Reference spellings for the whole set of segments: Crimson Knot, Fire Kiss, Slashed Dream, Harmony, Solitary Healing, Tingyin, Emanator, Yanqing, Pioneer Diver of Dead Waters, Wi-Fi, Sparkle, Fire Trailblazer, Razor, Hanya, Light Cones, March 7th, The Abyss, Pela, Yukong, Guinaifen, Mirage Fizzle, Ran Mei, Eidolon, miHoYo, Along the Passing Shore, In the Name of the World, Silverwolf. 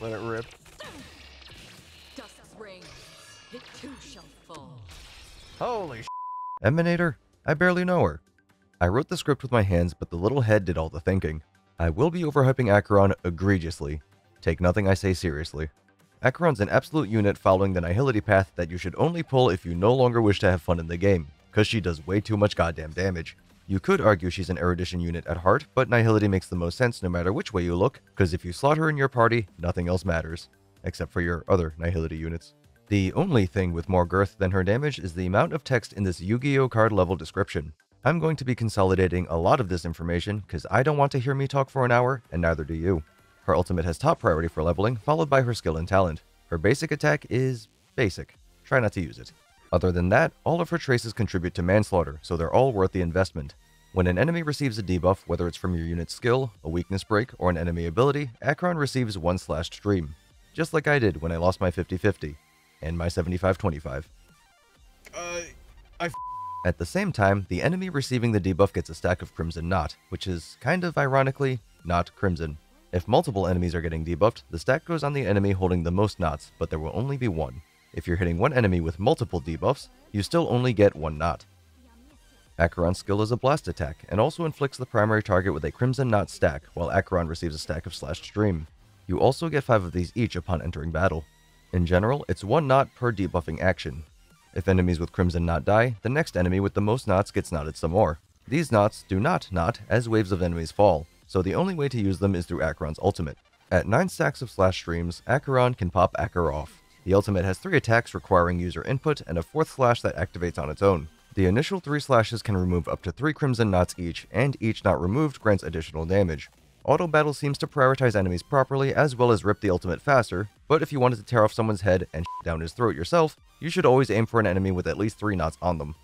Let it rip. Dust rain. It too shall fall. Holy sh**. Emanator? I barely know her. I wrote the script with my hands, but the little head did all the thinking. I will be overhyping Acheron egregiously. Take nothing I say seriously. Acheron's an absolute unit following the Nihility path that you should only pull if you no longer wish to have fun in the game, cause she does way too much goddamn damage. You could argue she's an Erudition unit at heart, but Nihility makes the most sense no matter which way you look, cause if you slot her in your party, nothing else matters, except for your other Nihility units. The only thing with more girth than her damage is the amount of text in this Yu-Gi-Oh card level description. I'm going to be consolidating a lot of this information, cause I don't want to hear me talk for an hour, and neither do you. Her ultimate has top priority for leveling, followed by her skill and talent. Her basic attack is basic. Try not to use it. Other than that, all of her traces contribute to manslaughter, so they're all worth the investment. When an enemy receives a debuff, whether it's from your unit's skill, a weakness break, or an enemy ability, Acheron receives one Slashed Stream. Just like I did when I lost my 50-50. And my 75-25. At the same time, the enemy receiving the debuff gets a stack of Crimson Knot, which is, kind of ironically, not Crimson. If multiple enemies are getting debuffed, the stack goes on the enemy holding the most knots, but there will only be one. If you're hitting one enemy with multiple debuffs, you still only get one knot. Acheron's skill is a blast attack, and also inflicts the primary target with a Crimson Knot stack, while Acheron receives a stack of Slashed Stream. You also get 5 of these each upon entering battle. In general, it's one knot per debuffing action. If enemies with Crimson Knot die, the next enemy with the most knots gets knotted some more. These knots do not knot as waves of enemies fall, so the only way to use them is through Acheron's ultimate. At 9 stacks of Slash Streams, Acheron can pop Acher off. The ultimate has 3 attacks requiring user input and a 4th slash that activates on its own. The initial 3 slashes can remove up to 3 Crimson Knots each, and each knot removed grants additional damage. Auto battle seems to prioritize enemies properly as well as rip the ultimate faster, but if you wanted to tear off someone's head and shit down his throat yourself, you should always aim for an enemy with at least 3 knots on them.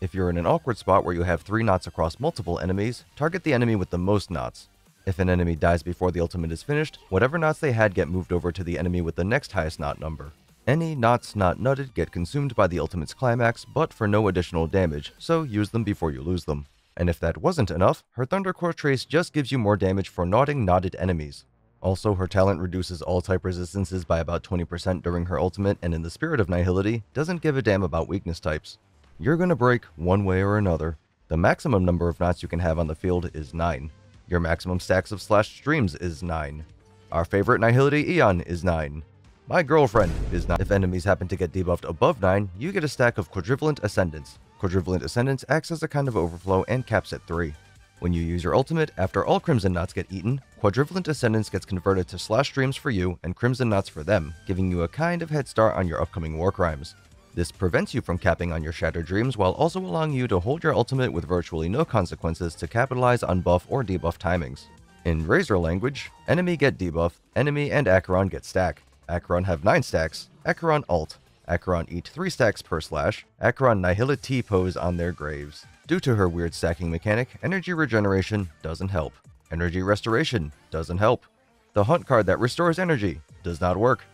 If you're in an awkward spot where you have 3 knots across multiple enemies, target the enemy with the most knots. If an enemy dies before the ultimate is finished, whatever knots they had get moved over to the enemy with the next highest knot number. Any knots not nutted get consumed by the ultimate's climax, but for no additional damage, so use them before you lose them. And if that wasn't enough, her Thundercore trace just gives you more damage for knotting knotted enemies. Also, her talent reduces all type resistances by about 20% during her ultimate, and in the spirit of Nihility, doesn't give a damn about weakness types. You're gonna break one way or another. The maximum number of knots you can have on the field is 9. Your maximum stacks of Slashed Streams is 9. Our favorite Nihility Eon is 9. My girlfriend is 9. If enemies happen to get debuffed above 9, you get a stack of Quadrivalent Ascendance. Quadrivalent Ascendance acts as a kind of overflow and caps at 3. When you use your ultimate, after all Crimson Knots get eaten, Quadrivalent Ascendance gets converted to Slash Streams for you and Crimson Knots for them, giving you a kind of head start on your upcoming war crimes. This prevents you from capping on your Shattered Dreams while also allowing you to hold your ultimate with virtually no consequences to capitalize on buff or debuff timings. In Razor language, enemy get debuff, enemy and Acheron get stack. Acheron have 9 stacks, Acheron ult. Acheron eat 3 stacks per slash, Acheron Nihility pose on their graves. Due to her weird stacking mechanic, energy regeneration doesn't help. Energy restoration doesn't help. The hunt card that restores energy does not work.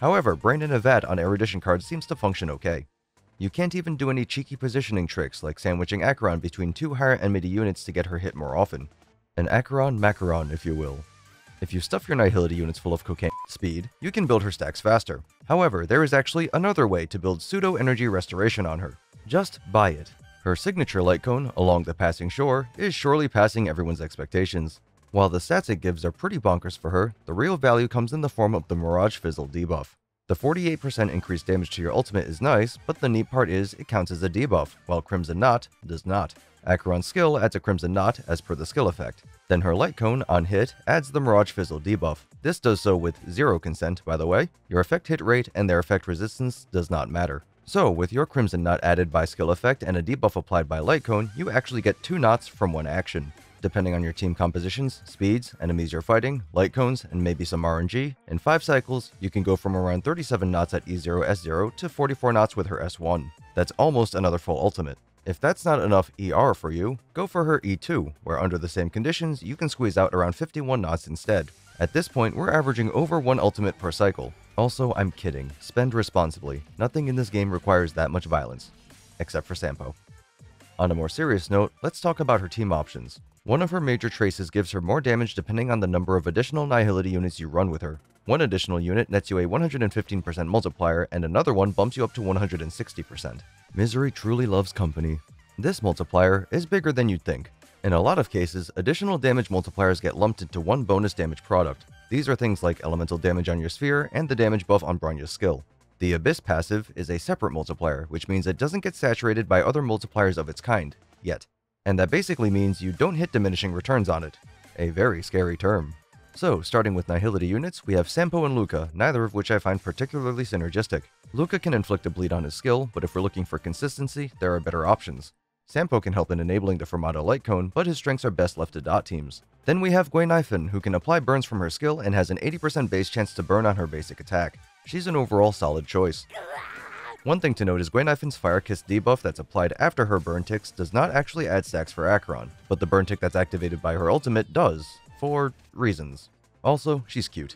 However, Brain in a Vat on Erudition cards seems to function okay. You can't even do any cheeky positioning tricks like sandwiching Acheron between 2 higher enmity units to get her hit more often. An Acheron macaron, if you will. If you stuff your Nihility units full of cocaine speed, you can build her stacks faster. However, there is actually another way to build pseudo-energy restoration on her. Just buy it. Her signature light cone, Along the Passing Shore, is surely passing everyone's expectations. While the stats it gives are pretty bonkers for her, the real value comes in the form of the Mirage Fizzle debuff. The 48% increased damage to your ultimate is nice, but the neat part is it counts as a debuff, while Crimson Knot does not. Acheron's skill adds a Crimson Knot as per the skill effect. Then her Light Cone, on hit, adds the Mirage Fizzle debuff. This does so with 0 consent, by the way. Your effect hit rate and their effect resistance does not matter. So, with your Crimson Knot added by skill effect and a debuff applied by Light Cone, you actually get 2 knots from 1 action. Depending on your team compositions, speeds, enemies you're fighting, light cones, and maybe some RNG, in 5 cycles, you can go from around 37 knots at E0-S0 to 44 knots with her S1. That's almost another full ultimate. If that's not enough ER for you, go for her E2, where under the same conditions, you can squeeze out around 51 knots instead. At this point, we're averaging over 1 ultimate per cycle. Also, I'm kidding. Spend responsibly. Nothing in this game requires that much violence. Except for Sampo. On a more serious note, let's talk about her team options. One of her major traces gives her more damage depending on the number of additional Nihility units you run with her. One additional unit nets you a 115% multiplier, and another one bumps you up to 160%. Misery truly loves company. This multiplier is bigger than you'd think. In a lot of cases, additional damage multipliers get lumped into one bonus damage product. These are things like elemental damage on your sphere and the damage buff on Bronya's skill. The Abyss passive is a separate multiplier, which means it doesn't get saturated by other multipliers of its kind, yet. And that basically means you don't hit diminishing returns on it. A very scary term. So, starting with Nihility units, we have Sampo and Luka, neither of which I find particularly synergistic. Luka can inflict a bleed on his skill, but if we're looking for consistency, there are better options. Sampo can help in enabling the Fermata Light Cone, but his strengths are best left to dot teams. Then we have Guinaifen, who can apply burns from her skill and has an 80% base chance to burn on her basic attack. She's an overall solid choice. One thing to note is Guinaifen's Fire Kiss debuff that's applied after her burn ticks does not actually add stacks for Acheron, but the burn tick that's activated by her ultimate does, for reasons. Also, she's cute.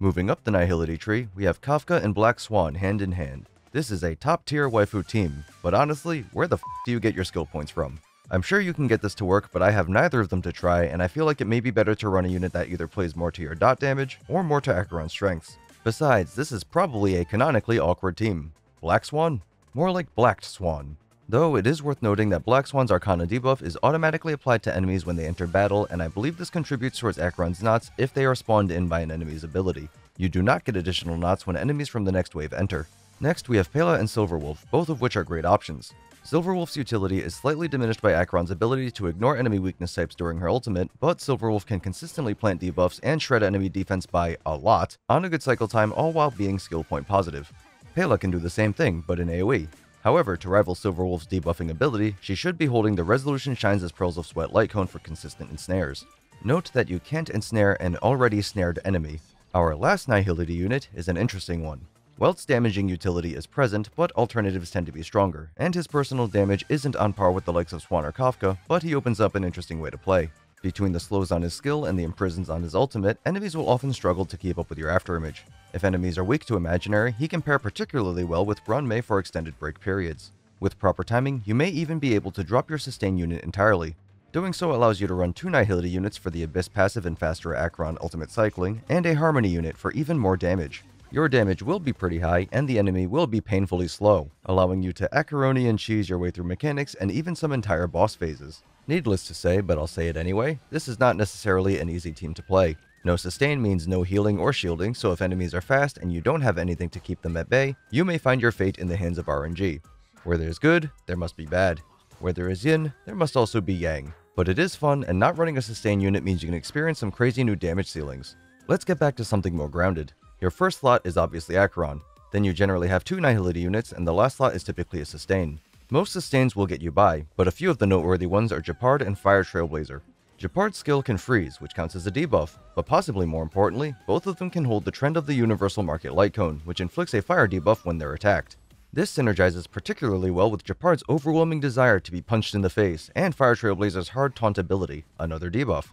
Moving up the Nihility tree, we have Kafka and Black Swan hand in hand. This is a top-tier waifu team, but honestly, where the f*** do you get your skill points from? I'm sure you can get this to work, but I have neither of them to try, and I feel like it may be better to run a unit that either plays more to your dot damage or more to Acheron's strengths. Besides, this is probably a canonically awkward team. Black Swan? More like Blacked Swan. Though it is worth noting that Black Swan's Arcana debuff is automatically applied to enemies when they enter battle, and I believe this contributes towards Acheron's knots if they are spawned in by an enemy's ability. You do not get additional knots when enemies from the next wave enter. Next, we have Pela and Silverwolf, both of which are great options. Silverwolf's utility is slightly diminished by Acheron's ability to ignore enemy weakness types during her ultimate, but Silverwolf can consistently plant debuffs and shred enemy defense by a lot on a good cycle time, all while being skill point positive. Pela can do the same thing, but in AoE. However, to rival Silverwolf's debuffing ability, she should be holding the Resolution Shines as Pearls of Sweat light cone for consistent ensnares. Note that you can't ensnare an already snared enemy. Our last Nihility unit is an interesting one. Welt's damaging utility is present, but alternatives tend to be stronger, and his personal damage isn't on par with the likes of Swan or Kafka, but he opens up an interesting way to play. Between the slows on his skill and the imprisons on his ultimate, enemies will often struggle to keep up with your afterimage. If enemies are weak to imaginary, he can pair particularly well with Ran Mei for extended break periods. With proper timing, you may even be able to drop your sustain unit entirely. Doing so allows you to run two Nihility units for the Abyss passive and faster Acheron ultimate cycling, and a Harmony unit for even more damage. Your damage will be pretty high, and the enemy will be painfully slow, allowing you to Acheroni and cheese your way through mechanics and even some entire boss phases. Needless to say, but I'll say it anyway, this is not necessarily an easy team to play. No sustain means no healing or shielding, so if enemies are fast and you don't have anything to keep them at bay, you may find your fate in the hands of RNG. Where there's good, there must be bad. Where there is yin, there must also be yang. But it is fun, and not running a sustain unit means you can experience some crazy new damage ceilings. Let's get back to something more grounded. Your first slot is obviously Acheron, then you generally have two Nihility units, and the last slot is typically a sustain. Most sustains will get you by, but a few of the noteworthy ones are Gepard and Fire Trailblazer. Gepard's skill can freeze, which counts as a debuff, but possibly more importantly, both of them can hold the trend of the Universal Market Light Cone, which inflicts a fire debuff when they're attacked. This synergizes particularly well with Gepard's overwhelming desire to be punched in the face, and Fire Trailblazer's hard taunt ability, another debuff.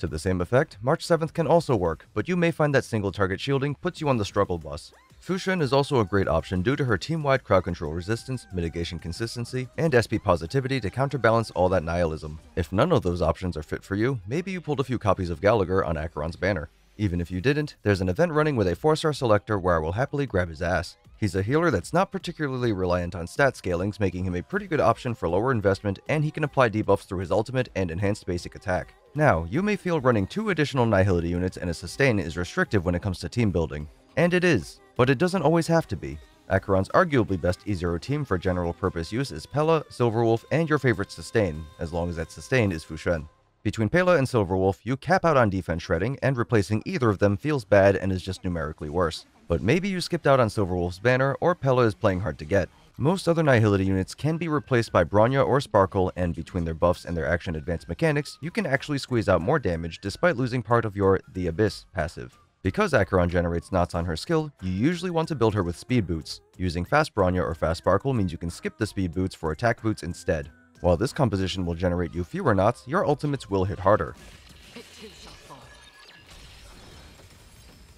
To the same effect, March 7th can also work, but you may find that single target shielding puts you on the struggle bus. Fu Shen is also a great option due to her team-wide crowd control resistance, mitigation consistency, and SP positivity to counterbalance all that nihilism. If none of those options are fit for you, maybe you pulled a few copies of Gallagher on Acheron's banner. Even if you didn't, there's an event running with a 4-star selector where I will happily grab his ass. He's a healer that's not particularly reliant on stat scalings, making him a pretty good option for lower investment, and he can apply debuffs through his ultimate and enhanced basic attack. Now, you may feel running two additional Nihility units and a sustain is restrictive when it comes to team building. And it is, but it doesn't always have to be. Acheron's arguably best E0 team for general purpose use is Pela, Silverwolf, and your favorite sustain, as long as that sustain is Fu Shen. Between Pela and Silverwolf, you cap out on defense shredding, and replacing either of them feels bad and is just numerically worse. But maybe you skipped out on Silverwolf's banner, or Pela is playing hard to get. Most other Nihility units can be replaced by Bronya or Sparkle, and between their buffs and their action advanced mechanics, you can actually squeeze out more damage despite losing part of your The Abyss passive. Because Acheron generates knots on her skill, you usually want to build her with speed boots. Using fast Bronya or fast Sparkle means you can skip the speed boots for attack boots instead. While this composition will generate you fewer knots, your ultimates will hit harder.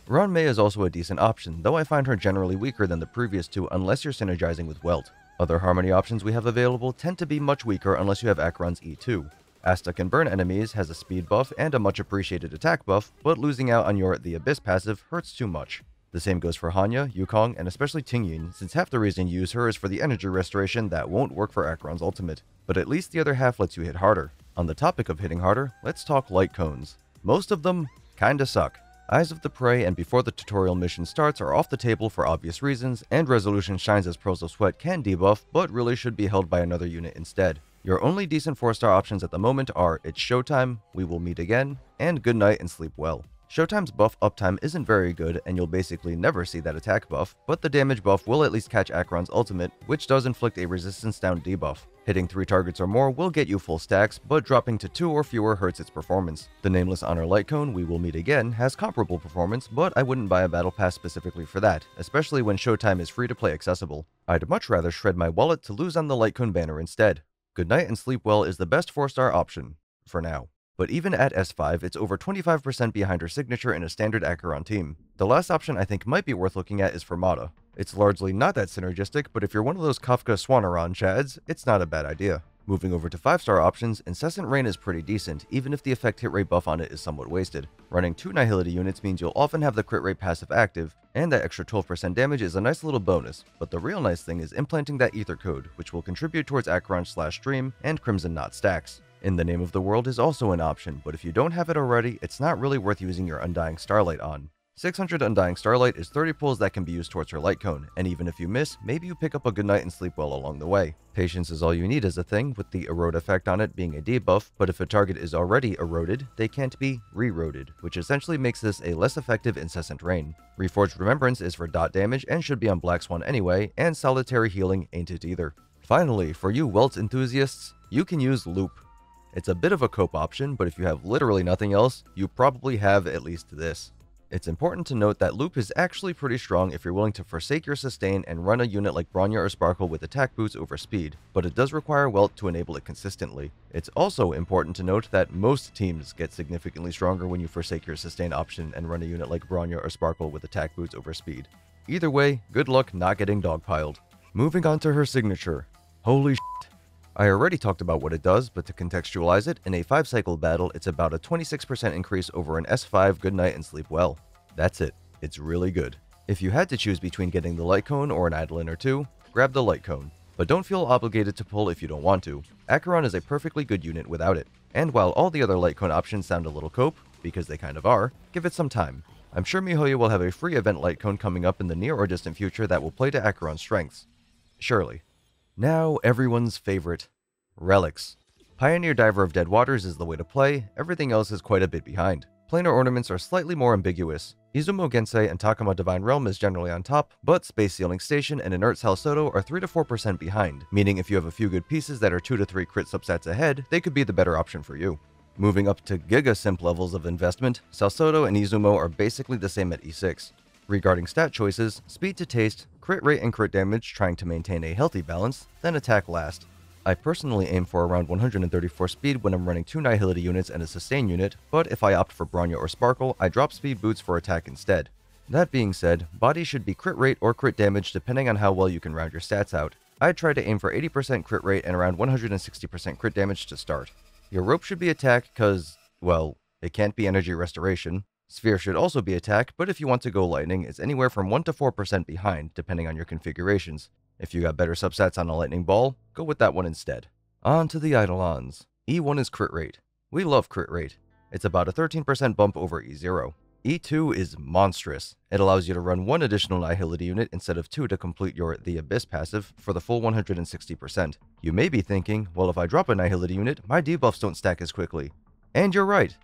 Ran Mei is also a decent option, though I find her generally weaker than the previous two unless you're synergizing with Welt. Other Harmony options we have available tend to be much weaker unless you have Acheron's E2. Asta can burn enemies, has a speed buff, and a much appreciated attack buff, but losing out on your The Abyss passive hurts too much. The same goes for Hanya, Yukong, and especially Tingyin, since half the reason you use her is for the energy restoration that won't work for Acheron's ultimate, but at least the other half lets you hit harder. On the topic of hitting harder, let's talk light cones. Most of them kinda suck. Eyes of the Prey and Before the Tutorial Mission Starts are off the table for obvious reasons, and Resolution Shines as Pearls of Sweat can debuff, but really should be held by another unit instead. Your only decent 4-star options at the moment are It's Showtime, We Will Meet Again, and Goodnight and Sleep Well. Showtime's buff uptime isn't very good, and you'll basically never see that attack buff, but the damage buff will at least catch Acheron's ultimate, which does inflict a resistance down debuff. Hitting 3 targets or more will get you full stacks, but dropping to 2 or fewer hurts its performance. The Nameless Honor Light Cone, We Will Meet Again, has comparable performance, but I wouldn't buy a battle pass specifically for that, especially when Showtime is free to play accessible. I'd much rather shred my wallet to lose on the Light Cone banner instead. Goodnight and Sleep Well is the best 4-star option, for now. But even at S5, it's over 25% behind her signature in a standard Acheron team. The last option I think might be worth looking at is Fermata. It's largely not that synergistic, but if you're one of those Kafka Swanaron chads, it's not a bad idea. Moving over to 5-star options, Incessant Rain is pretty decent, even if the effect hit rate buff on it is somewhat wasted. Running 2 Nihility units means you'll often have the crit rate passive active, and that extra 12% damage is a nice little bonus, but the real nice thing is implanting that ether code, which will contribute towards Acheron's Slash Stream and Crimson Knot stacks. In the Name of the World is also an option, but if you don't have it already, it's not really worth using your Undying Starlight on. 600 Undying Starlight is 30 pulls that can be used towards her light cone, and even if you miss, maybe you pick up a good night and sleep well along the way. Patience is all you need as a thing, with the Erode effect on it being a debuff, but if a target is already eroded, they can't be re-roded, which essentially makes this a less effective Incessant Rain. Reforged Remembrance is for dot damage and should be on Black Swan anyway, and Solitary Healing ain't it either. Finally, for you Welt enthusiasts, you can use Loop. It's a bit of a cope option, but if you have literally nothing else, you probably have at least this. It's important to note that Loop is actually pretty strong if you're willing to forsake your sustain and run a unit like Bronya or Sparkle with attack boots over speed, but it does require Welt to enable it consistently. It's also important to note that most teams get significantly stronger when you forsake your sustain option and run a unit like Bronya or Sparkle with attack boots over speed. Either way, good luck not getting dogpiled. Moving on to her signature. Holy shit. I already talked about what it does, but to contextualize it, in a 5-cycle battle, it's about a 26% increase over an S5 Goodnight and Sleep Well. That's it. It's really good. If you had to choose between getting the Light Cone or an Eidolon or two, grab the Light Cone. But don't feel obligated to pull if you don't want to. Acheron is a perfectly good unit without it. And while all the other Light Cone options sound a little cope, because they kind of are, give it some time. I'm sure MiHoYo will have a free event Light Cone coming up in the near or distant future that will play to Acheron's strengths. Surely. Now, everyone's favorite. Relics. Pioneer Diver of Dead Waters is the way to play, everything else is quite a bit behind. Planar ornaments are slightly more ambiguous. Izumo Gensei and Takama Divine Realm is generally on top, but Space Sealing Station and Inert Sal Soto are 3-4% behind, meaning if you have a few good pieces that are 2-3 crit subsets ahead, they could be the better option for you. Moving up to Giga Simp levels of investment, Sal Soto and Izumo are basically the same at E6. Regarding stat choices, speed to taste, crit rate and crit damage trying to maintain a healthy balance, then attack last. I personally aim for around 134 speed when I'm running 2 Nihility units and a sustain unit, but if I opt for Bronya or Sparkle, I drop speed boots for attack instead. That being said, body should be crit rate or crit damage depending on how well you can round your stats out. I try to aim for 80% crit rate and around 160% crit damage to start. Your rope should be attack cause, well, it can't be energy restoration. Sphere should also be attack, but if you want to go lightning, it's anywhere from 1-4% behind, depending on your configurations. If you got better subsets on a lightning ball, go with that one instead. On to the Eidolons. E1 is crit rate. We love crit rate. It's about a 13% bump over E0. E2 is monstrous. It allows you to run 1 additional Nihility unit instead of 2 to complete your The Abyss passive for the full 160%. You may be thinking, well if I drop a Nihility unit, my debuffs don't stack as quickly. And you're right.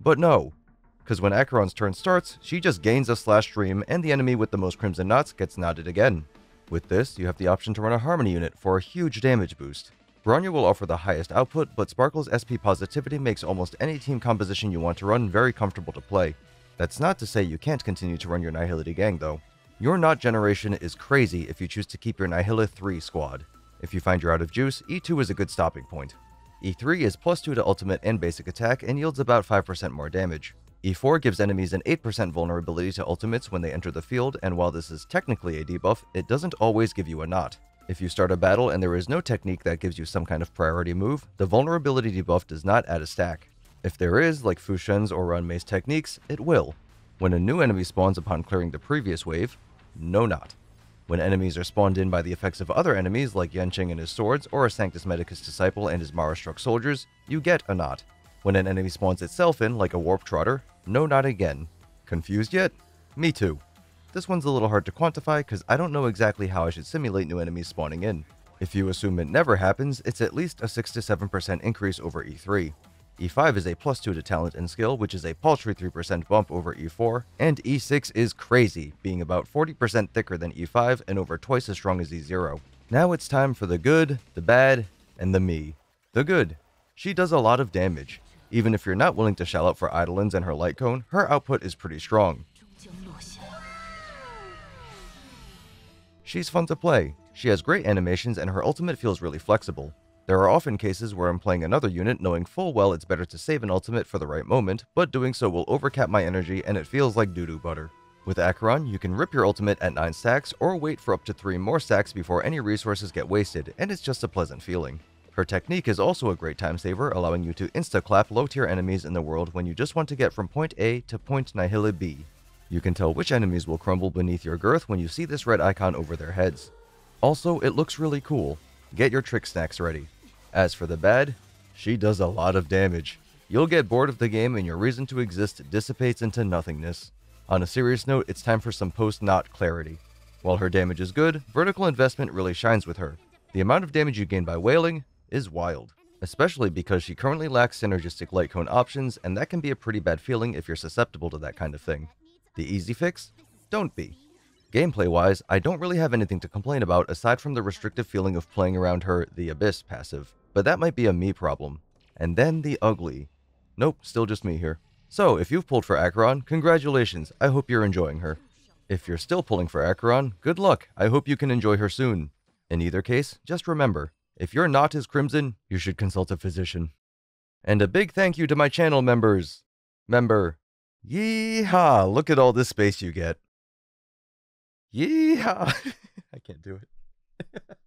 But no. Because when Acheron's turn starts, she just gains a Slash Stream and the enemy with the most Crimson Knots gets knotted again. With this, you have the option to run a Harmony unit for a huge damage boost. Bronya will offer the highest output, but Sparkle's SP positivity makes almost any team composition you want to run very comfortable to play. That's not to say you can't continue to run your Nihility gang though. Your Knot generation is crazy if you choose to keep your Nihila 3 squad. If you find you're out of juice, E2 is a good stopping point. E3 is +2 to ultimate and basic attack and yields about 5% more damage. E4 gives enemies an 8% vulnerability to ultimates when they enter the field, and while this is technically a debuff, it doesn't always give you a knot. If you start a battle and there is no technique that gives you some kind of priority move, the vulnerability debuff does not add a stack. If there is, like Fu Shen's or Ran Mei's techniques, it will. When a new enemy spawns upon clearing the previous wave, no not. When enemies are spawned in by the effects of other enemies like Yanqing and his swords, or a Sanctus Medicus disciple and his Mara-struck soldiers, you get a knot. When an enemy spawns itself in, like a Warp Trotter, no knot again. Confused yet? Me too. This one's a little hard to quantify because I don't know exactly how I should simulate new enemies spawning in. If you assume it never happens, it's at least a 6 to 7% increase over E3. E5 is a +2 to talent and skill, which is a paltry 3% bump over E4, and E6 is crazy, being about 40% thicker than E5 and over twice as strong as E0. Now it's time for the good, the bad, and the me. The good. She does a lot of damage. Even if you're not willing to shell out for Eidolons and her light cone, her output is pretty strong. She's fun to play. She has great animations and her ultimate feels really flexible. There are often cases where I'm playing another unit knowing full well it's better to save an ultimate for the right moment, but doing so will overcap my energy and it feels like doo-doo butter. With Acheron, you can rip your ultimate at 9 stacks or wait for up to 3 more stacks before any resources get wasted, and it's just a pleasant feeling. Her technique is also a great time saver, allowing you to insta-clap low-tier enemies in the world when you just want to get from point A to point Nihility B. You can tell which enemies will crumble beneath your girth when you see this red icon over their heads. Also, it looks really cool. Get your trick snacks ready. As for the bad, she does a lot of damage. You'll get bored of the game and your reason to exist dissipates into nothingness. On a serious note, it's time for some post-knot clarity. While her damage is good, vertical investment really shines with her. The amount of damage you gain by wailing is wild, especially because she currently lacks synergistic light cone options, and that can be a pretty bad feeling if you're susceptible to that kind of thing. The easy fix? Don't be. Gameplay-wise, I don't really have anything to complain about aside from the restrictive feeling of playing around her The Abyss passive, but that might be a me problem. And then the ugly. Nope, still just me here. So, if you've pulled for Acheron, congratulations, I hope you're enjoying her. If you're still pulling for Acheron, good luck, I hope you can enjoy her soon. In either case, just remember, if your knot is crimson, you should consult a physician. And a big thank you to my channel members! Member. Yeehaw, look at all this space you get. Yeehaw! I can't do it.